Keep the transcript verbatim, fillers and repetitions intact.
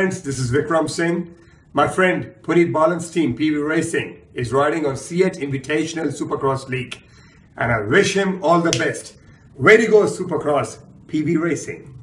Friends, this is Vikram Singh. My friend Puneet Balan's team, P B Racing, is riding on C E A T Invitational Supercross League, and I wish him all the best. Way to go, Supercross, P B Racing.